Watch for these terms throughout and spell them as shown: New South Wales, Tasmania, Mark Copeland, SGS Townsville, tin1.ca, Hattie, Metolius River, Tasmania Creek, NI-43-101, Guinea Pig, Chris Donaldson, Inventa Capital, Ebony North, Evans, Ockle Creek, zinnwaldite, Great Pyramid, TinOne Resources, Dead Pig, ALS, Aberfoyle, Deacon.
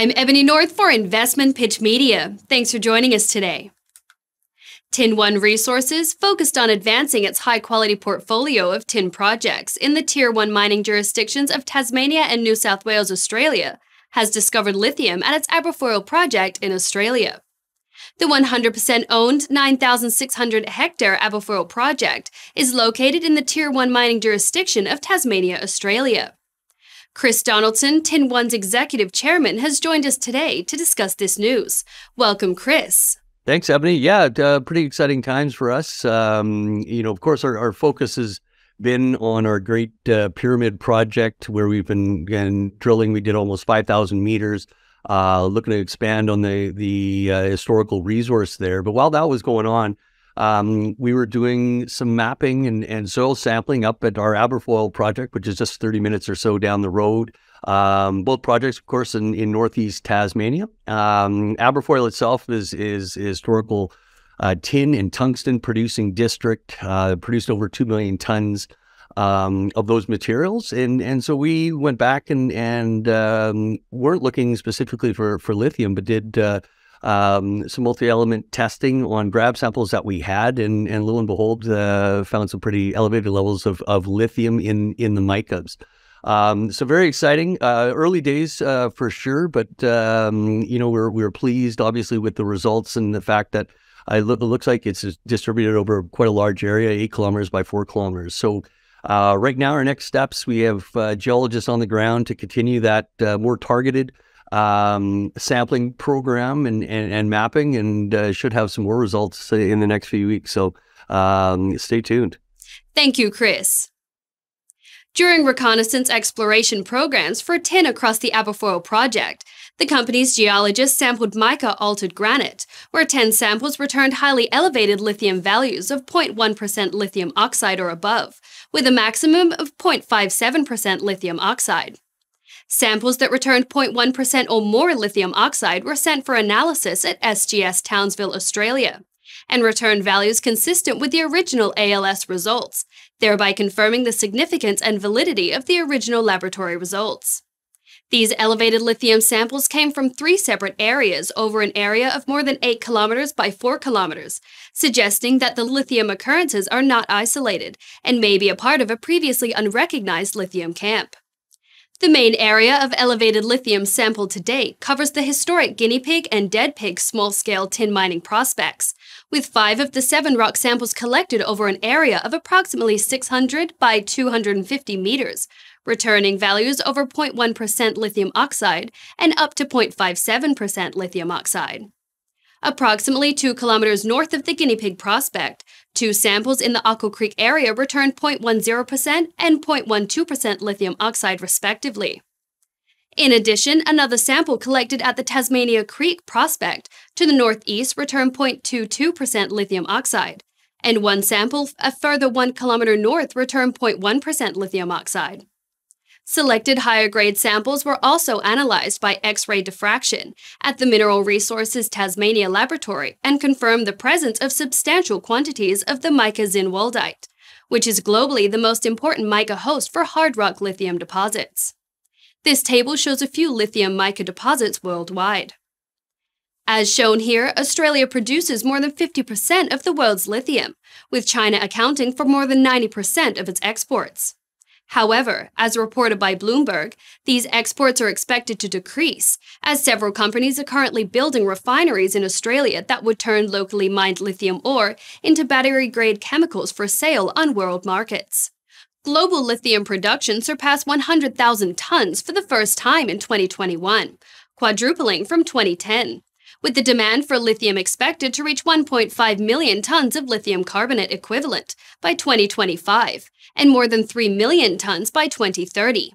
I'm Ebony North for Investment Pitch Media. Thanks for joining us today. TinOne Resources focused on advancing its high-quality portfolio of tin projects in the Tier 1 mining jurisdictions of Tasmania and New South Wales, Australia, has discovered lithium at its Aberfoyle project in Australia. The 100% owned 9,600-hectare Aberfoyle project is located in the Tier 1 mining jurisdiction of Tasmania, Australia. Chris Donaldson, TinOne's executive chairman, has joined us today to discuss this news. Welcome, Chris. Thanks, Ebony. Yeah, pretty exciting times for us. Of course, our focus has been on our Great Pyramid project, where we've been drilling. We did almost 5,000 meters, looking to expand on the historical resource there. But while that was going on, we were doing some mapping and soil sampling up at our Aberfoyle project, which is just 30 minutes or so down the road. Both projects, of course, in northeast Tasmania. Aberfoyle itself is a historical tin and tungsten producing district, produced over 2 million tons of those materials. And so we went back and weren't looking specifically for lithium, but did some multi-element testing on grab samples that we had, and lo and behold, found some pretty elevated levels of lithium in the micas. So very exciting, early days for sure, but we're pleased, obviously, with the results and the fact that it looks like it's distributed over quite a large area, 8 kilometers by 4 kilometers. So right now, our next steps, we have geologists on the ground to continue that more targeted sampling program and mapping, and should have some more results in the next few weeks. So stay tuned. Thank you, Chris. During reconnaissance exploration programs for tin across the Aberfoyle project, the company's geologists sampled mica-altered granite, where 10 samples returned highly elevated lithium values of 0.1% lithium oxide or above, with a maximum of 0.57% lithium oxide. Samples that returned 0.1% or more lithium oxide were sent for analysis at SGS Townsville, Australia, and returned values consistent with the original ALS results, thereby confirming the significance and validity of the original laboratory results. These elevated lithium samples came from 3 separate areas over an area of more than 8 kilometers by 4 kilometers, suggesting that the lithium occurrences are not isolated and may be a part of a previously unrecognized lithium camp. The main area of elevated lithium sampled to date covers the historic Guinea Pig and Dead Pig small-scale tin mining prospects, with 5 of the 7 rock samples collected over an area of approximately 600 by 250 meters, returning values over 0.1% lithium oxide and up to 0.57% lithium oxide. Approximately 2 kilometers north of the Guinea Pig prospect, 2 samples in the Ockle Creek area returned 0.10% and 0.12% lithium oxide, respectively. In addition, another sample collected at the Tasmania Creek prospect to the northeast returned 0.22% lithium oxide, and 1 sample a further 1 kilometer north returned 0.1% lithium oxide. Selected higher-grade samples were also analyzed by X-ray diffraction at the Mineral Resources Tasmania Laboratory and confirmed the presence of substantial quantities of the mica zinnwaldite, which is globally the most important mica host for hard rock lithium deposits. This table shows a few lithium mica deposits worldwide. As shown here, Australia produces more than 50% of the world's lithium, with China accounting for more than 90% of its exports. However, as reported by Bloomberg, these exports are expected to decrease, as several companies are currently building refineries in Australia that would turn locally mined lithium ore into battery-grade chemicals for sale on world markets. Global lithium production surpassed 100,000 tons for the first time in 2021, quadrupling from 2010, with the demand for lithium expected to reach 1.5 million tons of lithium carbonate equivalent by 2025, and more than 3 million tons by 2030.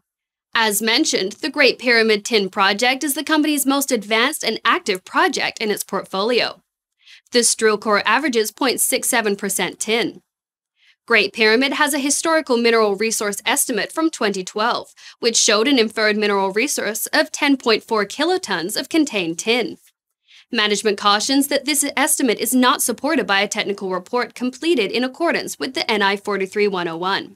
As mentioned, the Great Pyramid Tin Project is the company's most advanced and active project in its portfolio. This drill core averages 0.67% tin. Great Pyramid has a historical mineral resource estimate from 2012, which showed an inferred mineral resource of 10.4 kilotons of contained tin. Management cautions that this estimate is not supported by a technical report completed in accordance with the NI-43-101.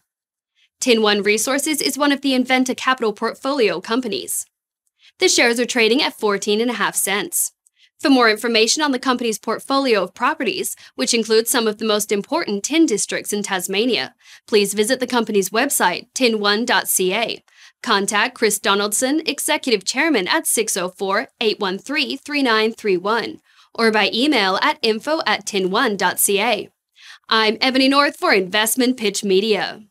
TinOne Resources is one of the Inventa Capital portfolio companies. The shares are trading at 14.5 cents. For more information on the company's portfolio of properties, which includes some of the most important tin districts in Tasmania, please visit the company's website, tin1.ca. Contact Chris Donaldson, Executive Chairman, at 604-813-3931 or by email at info@tin1.ca. I'm Ebony North for Investment Pitch Media.